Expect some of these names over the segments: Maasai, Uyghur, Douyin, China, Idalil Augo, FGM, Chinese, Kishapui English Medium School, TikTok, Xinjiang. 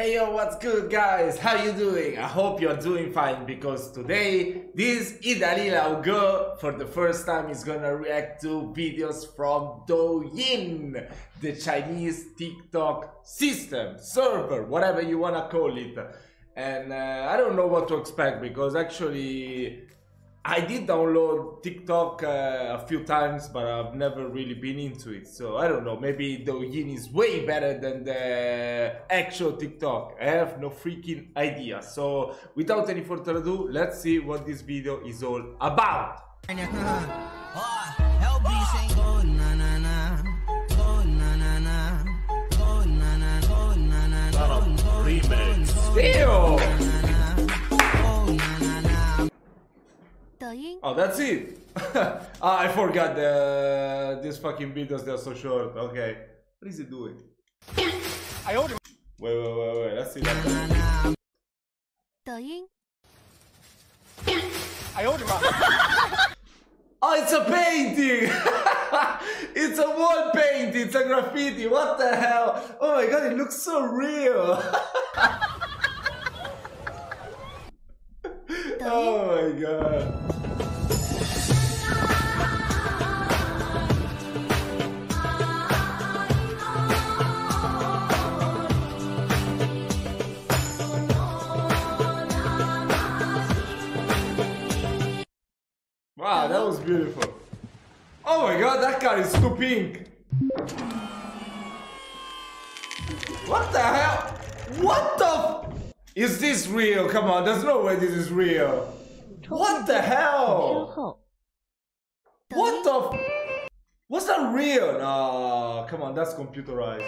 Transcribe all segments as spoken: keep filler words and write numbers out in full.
Hey yo, what's good guys? How you doing? I hope you're doing fine, because today this Idalil Augo for the first time is gonna react to videos from Douyin, the Chinese TikTok system, server, whatever you wanna call it. And uh, I don't know what to expect, because actually I did download TikTok uh, a few times, but I've never really been into it. So I don't know, maybe Douyin is way better than the actual TikTok. I have no freaking idea. So without any further ado, let's see what this video is all about. Still. Oh, that's it. ah, I forgot the these fucking videos, they're so short. Okay, what is he doing? I ordered. Wait, wait, wait, wait. Let's see that. Douyin. I ordered. Oh, it's a painting. It's a wall painting. It's a graffiti. What the hell? Oh my god, it looks so real. Oh my god. Wow, that was beautiful. Oh my god, that car is too pink. What the hell? What the f- Is this real? Come on, there's no way this is real. What the hell? What the f- Was that real? No, come on, that's computerized.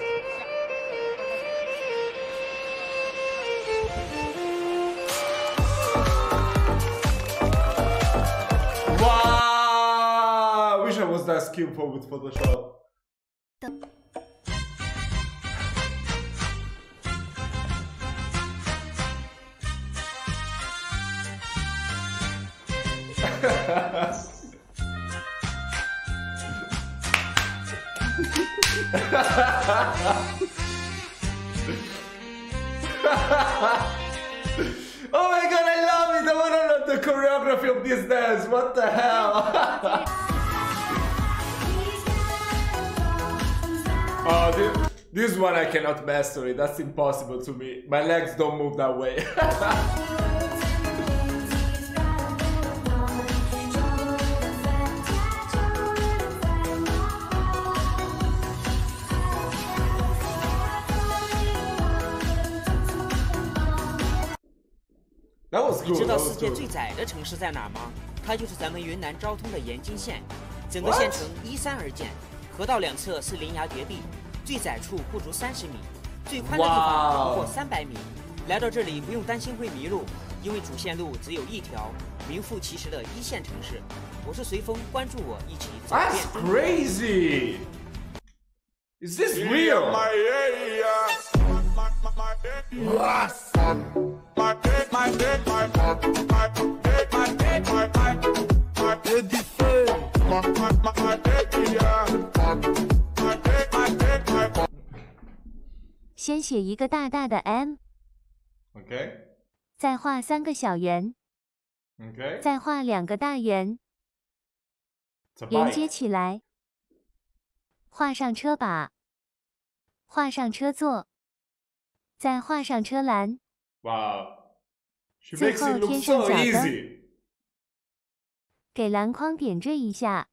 That skillful with Photoshop. Oh my god, I love it! I wanna know the choreography of this dance. What the hell? Oh, this, this one I cannot master it. That's impossible to me. My legs don't move that way. That was good. That was good. What? 河道两侧是林崖绝壁，最窄处不足三十米，最宽的地方不过三百米。来到这里不用担心会迷路，因为主线路只有一条，名副其实的一线城市。我是随风，关注我，一起走遍中国。That's crazy. Is this real? Okay. 再画三个小圆 Okay. 再画两个大圆 连接起来 画上车把 画上车座 再画上车篮 Wow. She makes it look so easy. 给篮筐点缀一下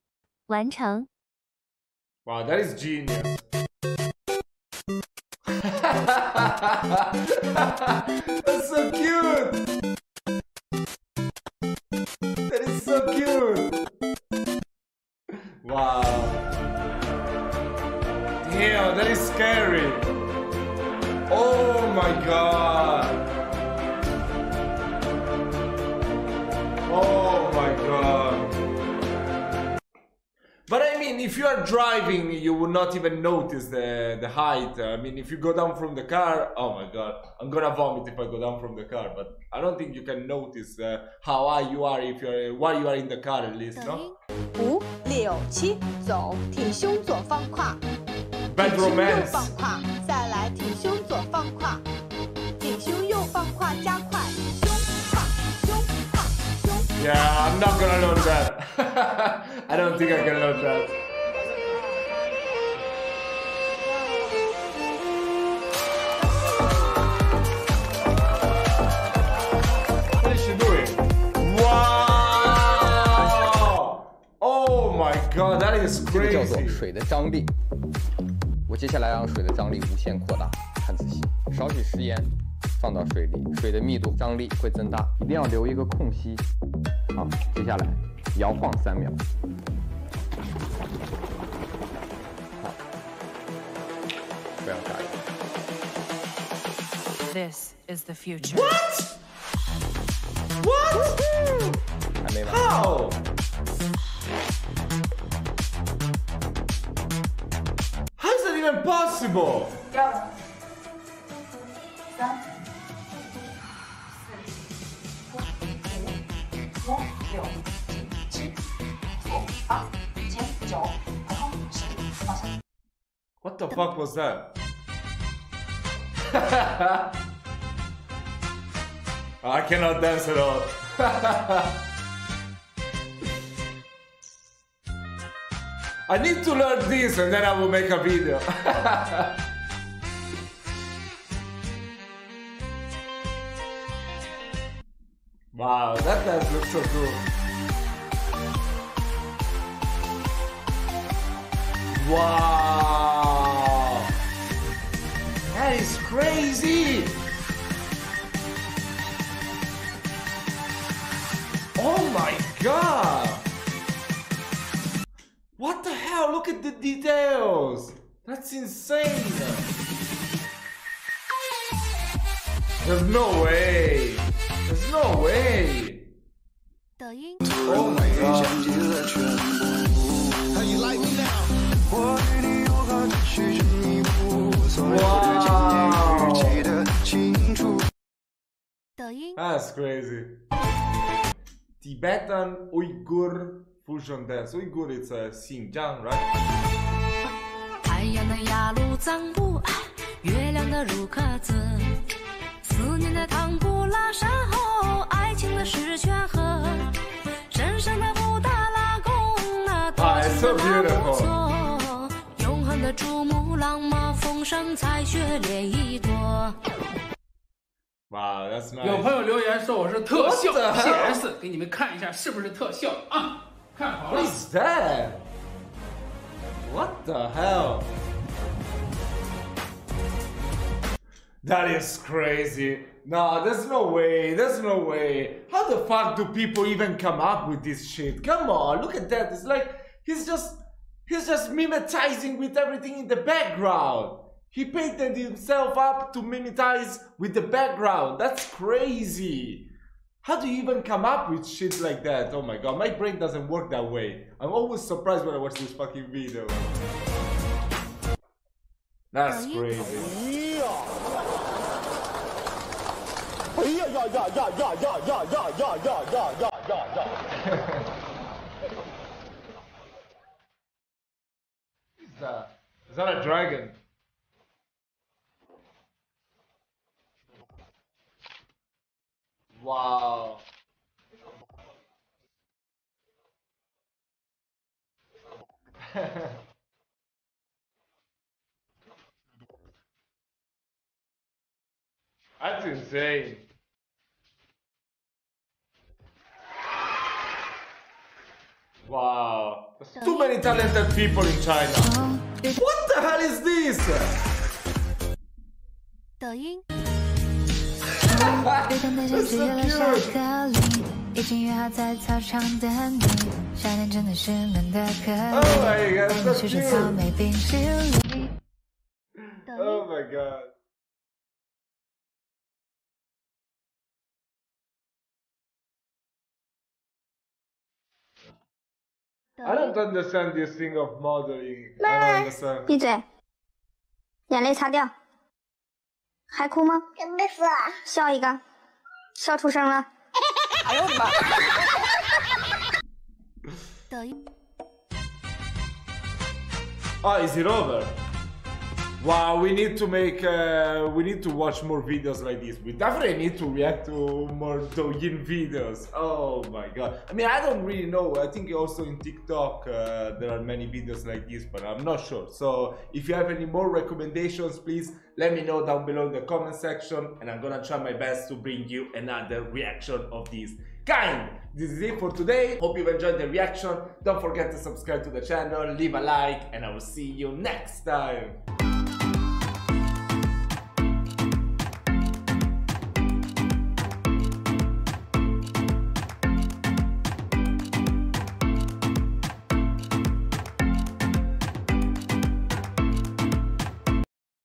完成 Wow, that is genius. That's so cute! That is so cute! Wow! Damn, that is scary! Oh my god! Oh my god! But I mean, if you are driving, you will not even notice the, the height. I mean, if you go down from the car, oh my god, I'm gonna vomit if I go down from the car, but I don't think you can notice uh, how high you are if you're, while you are in the car at least, no? Bad romance. Yeah, I'm not gonna load that. I don't think I can load that. What is she doing? Wow! Oh my god, that is crazy. 这个叫做水的张力。我接下来让水的张力无限扩大，看仔细，少许食盐。 放到水里，水的密度、张力会增大，一定要留一个空隙。好，接下来摇晃三秒。好，不要加油。This is the future. What? What? 还没完。How? How is that even possible? Yeah. Yeah. What the fuck was that? I cannot dance at all. I need to learn this and then I will make a video. Wow, that dance looks so cool. Wow! That is crazy! Oh my god! What the hell? Look at the details! That's insane! There's no way! There's no way! Oh my god! How you like me now? Wow! That's crazy. Tibetan Uyghur fusion dance. Uyghur, it's a Xinjiang, right? 思念的唐古拉山后，爱情的石泉河，神圣的布达拉宫那多情的拉木错，永恒的珠穆朗玛峰上采雪莲一朵。哇，有朋友留言说我是特效 P S， 给你们看一下是不是特效啊？看好了。What's that? What the hell? That is crazy. No, there's no way. There's no way. How the fuck do people even come up with this shit? Come on, look at that. It's like he's just he's just mimetizing with everything in the background. He painted himself up to mimetize with the background. That's crazy. How do you even come up with shit like that? Oh my god, my brain doesn't work that way. I'm always surprised when I watch this fucking video. That's crazy. Is that? Is that a dragon? Wow. That's insane. Wow, there's too many talented people in China. What the hell is this? That's so cute. Oh my god. I don't understand this thing of modeling. I don't understand. 闭嘴，眼泪擦掉。还哭吗？没死。笑一个，笑出声了。哎呦我的妈！抖音。Oh, is it over? Wow, we need to make, uh, we need to watch more videos like this. We definitely need to react to more Douyin videos. Oh my god. I mean, I don't really know. I think also in TikTok uh, there are many videos like this, but I'm not sure. So if you have any more recommendations, please let me know down below in the comment section, and I'm gonna try my best to bring you another reaction of this kind. This is it for today. Hope you've enjoyed the reaction. Don't forget to subscribe to the channel, leave a like, and I will see you next time.